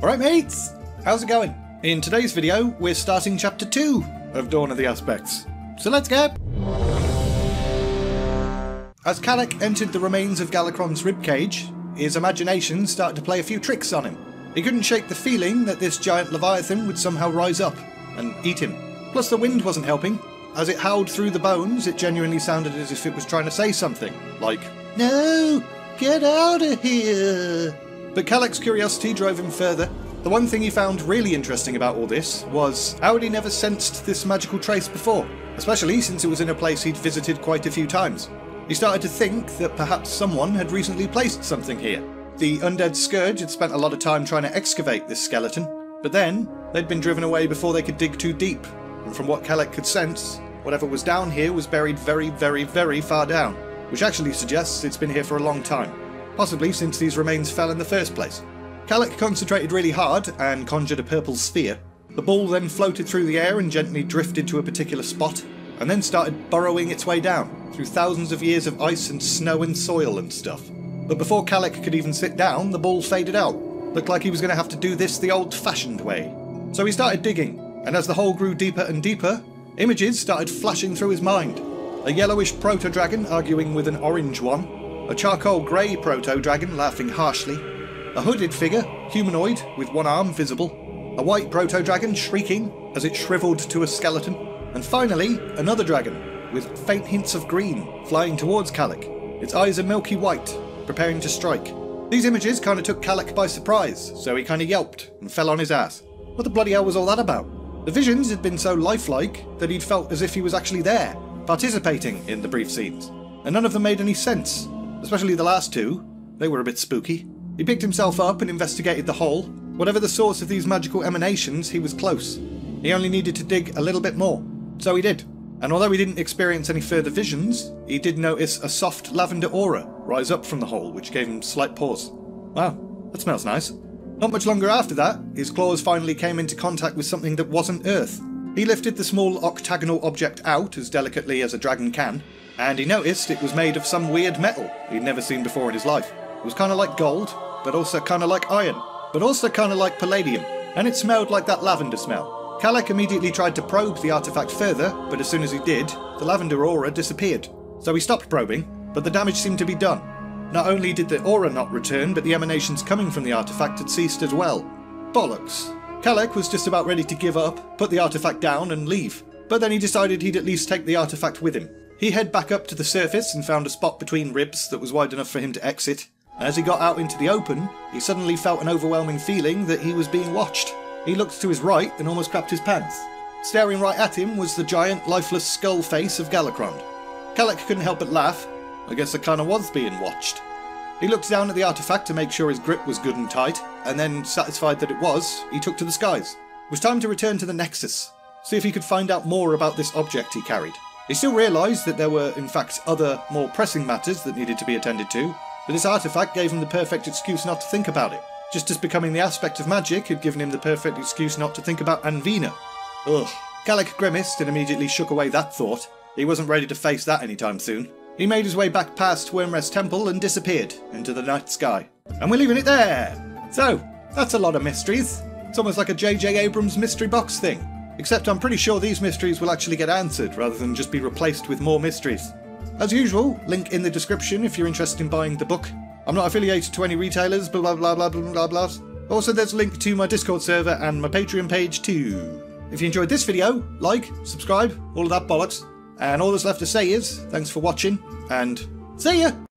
Alright mates, how's it going? In today's video, we're starting chapter 2 of Dawn of the Aspects. So let's go! As Kalec entered the remains of Galakrond's ribcage, his imagination started to play a few tricks on him. He couldn't shake the feeling that this giant leviathan would somehow rise up and eat him. Plus the wind wasn't helping. As it howled through the bones, it genuinely sounded as if it was trying to say something, like, "No! Get out of here!" But Kalec's curiosity drove him further. The one thing he found really interesting about all this was how had he never sensed this magical trace before, especially since it was in a place he'd visited quite a few times. He started to think that perhaps someone had recently placed something here. The Undead Scourge had spent a lot of time trying to excavate this skeleton, but then they'd been driven away before they could dig too deep, and from what Kalec could sense, whatever was down here was buried very, very, very far down, which actually suggests it's been here for a long time. Possibly since these remains fell in the first place. Kalec concentrated really hard and conjured a purple sphere. The ball then floated through the air and gently drifted to a particular spot, and then started burrowing its way down, through thousands of years of ice and snow and soil and stuff. But before Kalec could even sit down, the ball faded out. Looked like he was going to have to do this the old-fashioned way. So he started digging, and as the hole grew deeper and deeper, images started flashing through his mind. A yellowish proto-dragon arguing with an orange one, a charcoal grey proto-dragon laughing harshly, a hooded figure, humanoid, with one arm visible, a white proto-dragon shrieking as it shrivelled to a skeleton, and finally another dragon, with faint hints of green, flying towards Kalec. Its eyes are milky white, preparing to strike. These images kinda took Kalec by surprise, so he kinda yelped and fell on his ass. What the bloody hell was all that about? The visions had been so lifelike that he'd felt as if he was actually there, participating in the brief scenes, and none of them made any sense. Especially the last two. They were a bit spooky. He picked himself up and investigated the hole. Whatever the source of these magical emanations, he was close. He only needed to dig a little bit more. So he did. And although he didn't experience any further visions, he did notice a soft lavender aura rise up from the hole, which gave him slight pause. Wow, that smells nice. Not much longer after that, his claws finally came into contact with something that wasn't earth. He lifted the small octagonal object out as delicately as a dragon can, and he noticed it was made of some weird metal he'd never seen before in his life. It was kind of like gold, but also kind of like iron, but also kind of like palladium, and it smelled like that lavender smell. Kalec immediately tried to probe the artifact further, but as soon as he did, the lavender aura disappeared. So he stopped probing, but the damage seemed to be done. Not only did the aura not return, but the emanations coming from the artifact had ceased as well. Bollocks. Kalec was just about ready to give up, put the artifact down and leave, but then he decided he'd at least take the artifact with him. He headed back up to the surface and found a spot between ribs that was wide enough for him to exit. As he got out into the open, he suddenly felt an overwhelming feeling that he was being watched. He looked to his right and almost crapped his pants. Staring right at him was the giant, lifeless skull face of Galakrond. Kalec couldn't help but laugh. I guess I kinda was being watched. He looked down at the artifact to make sure his grip was good and tight, and then, satisfied that it was, he took to the skies. It was time to return to the Nexus, see if he could find out more about this object he carried. He still realised that there were, in fact, other, more pressing matters that needed to be attended to, but this artefact gave him the perfect excuse not to think about it, just as becoming the aspect of magic had given him the perfect excuse not to think about Anvina. Ugh. Kalec grimaced and immediately shook away that thought. He wasn't ready to face that anytime soon. He made his way back past Wyrmrest Temple and disappeared into the night sky. And we're leaving it there! So, that's a lot of mysteries. It's almost like a J.J. Abrams mystery box thing. Except I'm pretty sure these mysteries will actually get answered, rather than just be replaced with more mysteries. As usual, link in the description if you're interested in buying the book. I'm not affiliated to any retailers, blah blah blah blah blah blah blah. Also, there's a link to my Discord server and my Patreon page too. If you enjoyed this video, like, subscribe, all of that bollocks. And all that's left to say is, thanks for watching, and see ya!